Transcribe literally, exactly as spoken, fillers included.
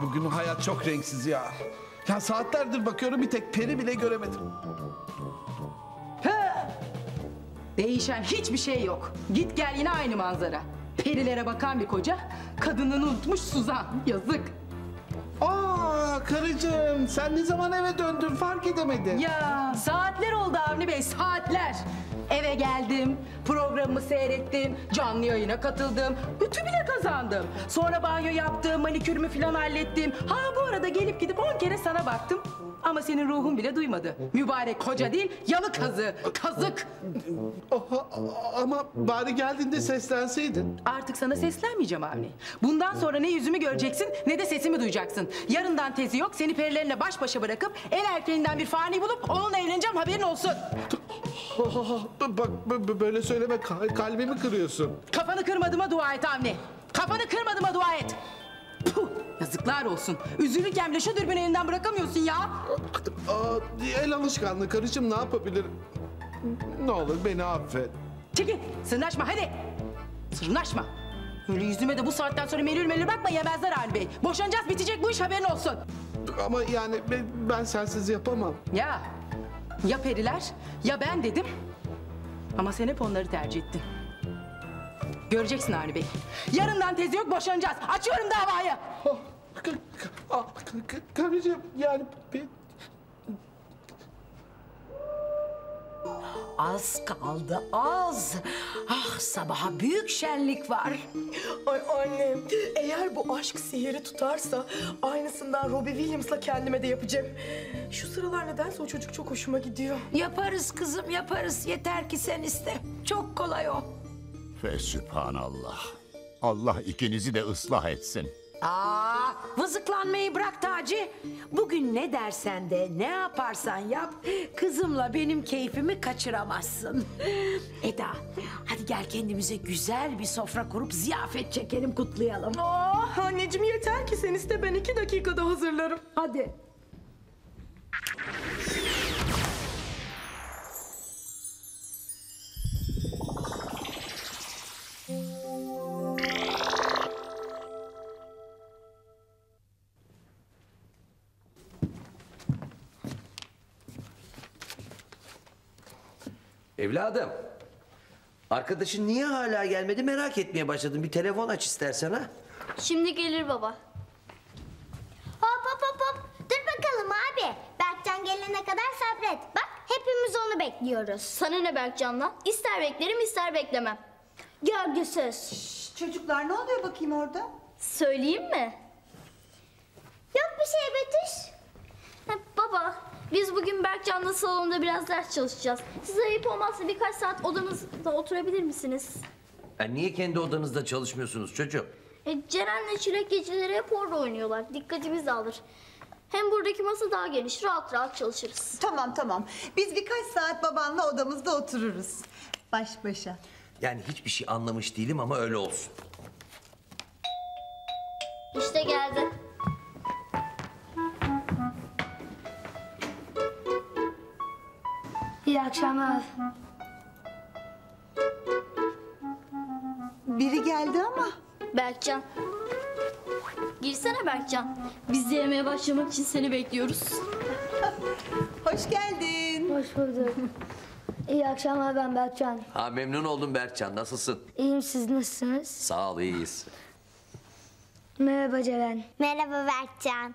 Bugün hayat çok renksiz ya. Ya saatlerdir bakıyorum, bir tek peri bile göremedim. Ha! Değişen hiçbir şey yok. Git gel yine aynı manzara. Perilere bakan bir koca, kadınını unutmuş Suzan. Yazık. Aa karıcığım, sen ne zaman eve döndün fark edemedin. Ya saatler oldu Avni Bey, saatler. Eve geldim, programımı seyrettim, canlı yayına katıldım, ütü bile kazandım. Sonra banyo yaptım, manikürümü falan hallettim. Ha bu arada gelip gidip on kere sana baktım. Ama senin ruhun bile duymadı. Mübarek koca değil, yalı kazı, kazık. Oha, ama bari geldiğinde seslenseydin. Artık sana seslenmeyeceğim Avni. Bundan sonra ne yüzümü göreceksin ne de sesimi duyacaksın. Yarından tezi yok, seni perilerine baş başa bırakıp el erkeğinden bir fani bulup onunla evleneceğim, haberin olsun. Bak böyle söyleme, kalbimi kırıyorsun. Kafanı kırmadığıma dua et Avni. Kafanı kırmadığıma dua et. Puh, yazıklar olsun. Üzülürken bile şu dürbünü elinden bırakamıyorsun ya. Aa, el alışkanlığı karıcığım, ne yapabilirim? Ne olur beni affet. Çekil, sırnaşma hadi. Sırnaşma. Öyle yüzüme de bu saatten sonra melül melül bakma, yemezler Avni Bey. Boşanacağız, bitecek bu iş, haberin olsun. Ama yani ben sensiz yapamam. Ya, ya periler ya ben dedim. Ama sen hep onları tercih ettin. Göreceksin Avni Bey. Yarından tezi yok, boşanacağız. Açıyorum davayı. Karıcığım yani... Az kaldı, az. Ah, sabaha büyük şenlik var. Ay annem, eğer bu aşk sihiri tutarsa... ...aynısından Robbie Williams'la kendime de yapacağım. Şu sıralar nedense o çocuk çok hoşuma gidiyor. Yaparız kızım, yaparız. Yeter ki sen iste. Çok kolay o. Ve sübhanallah. Allah ikinizi de ıslah etsin. Aa, vızıklanmayı bırak Taci. Bugün ne dersen de, ne yaparsan yap... ...kızımla benim keyfimi kaçıramazsın. Eda, hadi gel kendimize güzel bir sofra kurup... ...ziyafet çekelim, kutlayalım. Oh, anneciğim yeter ki sen iste, ben iki dakikada hazırlarım. Hadi. Evladım, arkadaşın niye hala gelmedi merak etmeye başladım. Bir telefon aç istersen ha. Şimdi gelir baba. Hop hop hop hop. Dur bakalım abi. Berkcan gelene kadar sabret. Bak hepimiz onu bekliyoruz. Sana ne Berkcan'la? İster beklerim ister beklemem. Görgüsüz. Şşş, çocuklar ne oluyor bakayım orada? Söyleyeyim mi? Yok bir şey Betüş. Ha, baba. Biz bugün Berkcan'la salonda biraz ders çalışacağız. Size ayıp olmazsa birkaç saat odanızda oturabilir misiniz? E niye kendi odanızda çalışmıyorsunuz çocuğum? E Ceren'le Çilek geceleri hep orada oynuyorlar. Dikkatimiz dağılır. Hem buradaki masa daha geniş. Rahat rahat çalışırız. Tamam tamam. Biz birkaç saat babanla odamızda otururuz. Baş başa. Yani hiçbir şey anlamış değilim ama öyle olsun. İşte geldi. İyi akşamlar. Biri geldi ama. Berkcan. Girsene Berkcan. Biz de yemeğe başlamak için seni bekliyoruz. Hoş geldin. Hoş bulduk. İyi akşamlar, ben Berkcan. Ha, memnun oldum Berkcan. Nasılsın? İyiyim, siz nasılsınız? Sağ ol, iyiyiz. Merhaba Ceren. Merhaba Berkcan.